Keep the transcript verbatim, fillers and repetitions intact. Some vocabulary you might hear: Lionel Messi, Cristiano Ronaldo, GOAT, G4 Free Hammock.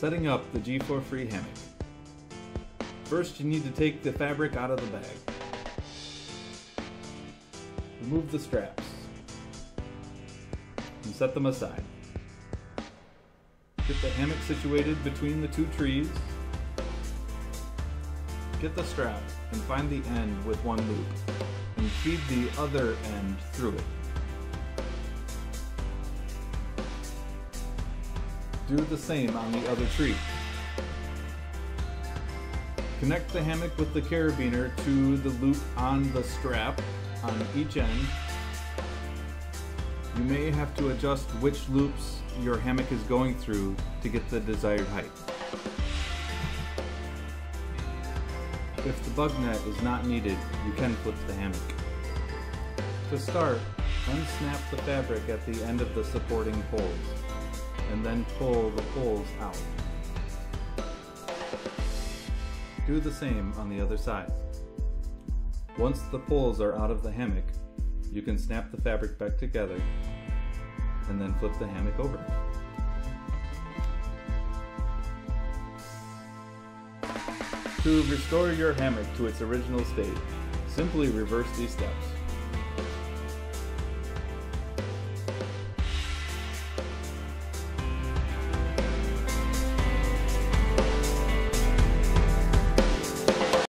Setting up the G four Free Hammock. First, you need to take the fabric out of the bag. Remove the straps and set them aside. Get the hammock situated between the two trees. Get the strap and find the end with one loop and feed the other end through it. Do the same on the other tree. Connect the hammock with the carabiner to the loop on the strap on each end. You may have to adjust which loops your hammock is going through to get the desired height. If the bug net is not needed, you can flip the hammock. To start, unsnap the fabric at the end of the supporting poles, and then pull the poles out. Do the same on the other side. Once the poles are out of the hammock, you can snap the fabric back together and then flip the hammock over. To restore your hammock to its original state, simply reverse these steps.